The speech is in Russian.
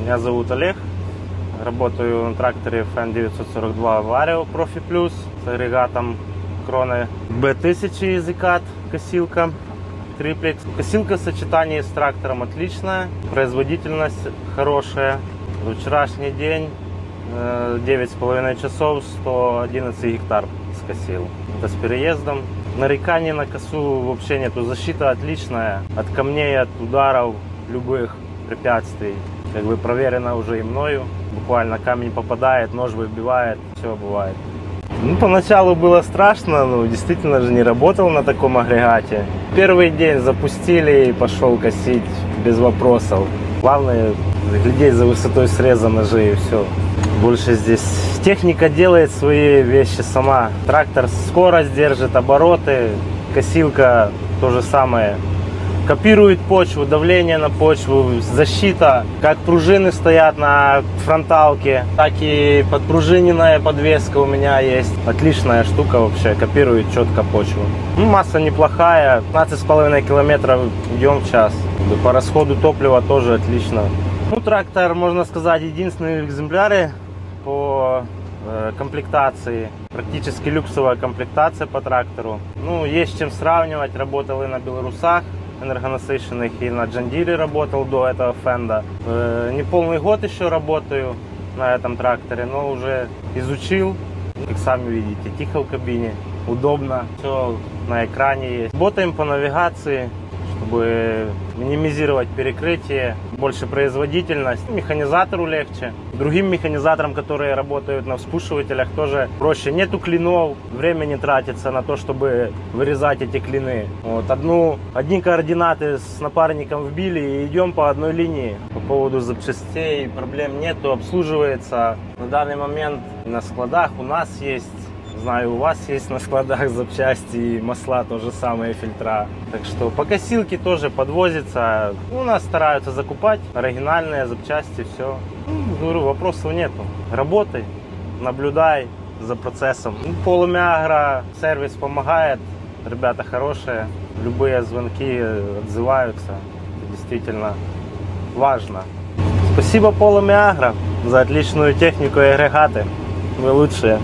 Меня зовут Олег, работаю на тракторе FN942 Vario Профи Плюс с агрегатом Krone B1000 Изикат, косилка Триплекс. Косилка в сочетании с трактором отличная, производительность хорошая. За вчерашний день 9,5 часов 111 гектар скосил. Это с переездом. Нареканий на косу вообще нету. Защита отличная от камней, от ударов, любых препятствий. Как бы проверено уже и мною. Буквально камень попадает, нож выбивает, все бывает. Ну, поначалу было страшно, но действительно же не работал на таком агрегате. Первый день запустили и пошел косить без вопросов. Главное глядеть за высотой среза ножей и все. Больше здесь техника делает свои вещи сама. Трактор скорость держит, обороты, косилка то же самое. Копирует почву, давление на почву, защита. Как пружины стоят на фронталке, так и подпружиненная подвеска у меня есть. Отличная штука вообще, копирует четко почву. Ну, масса неплохая, 15,5 километров идем в час. По расходу топлива тоже отлично. Ну, трактор, можно сказать, единственные экземпляры по комплектации. Практически люксовая комплектация по трактору. Ну, есть чем сравнивать, работал и на белорусах энергонасыщенных, и на Джандире работал до этого, Фэнда. Не полный год еще работаю на этом тракторе, но уже изучил. Как сами видите, тихо в кабине, удобно, все на экране есть. Работаем по навигации, чтобы минимизировать перекрытие, больше производительность. Механизатору легче. Другим механизаторам, которые работают на вспушивателях, тоже проще. Нету клинов, времени тратится на то, чтобы вырезать эти клины. Вот, одни координаты с напарником вбили и идем по одной линии. По поводу запчастей проблем нету, обслуживается. На данный момент на складах у нас есть. Знаю, у вас есть на складах запчасти и масла, то же самое, фильтра. Так что по косилке тоже подвозится. У нас стараются закупать оригинальные запчасти, все. Говорю, вопросов нету. Работай, наблюдай за процессом. Полымя Агро сервис помогает. Ребята хорошие. Любые звонки отзываются. Это действительно важно. Спасибо Полымя Агро за отличную технику и агрегаты. Вы лучшие.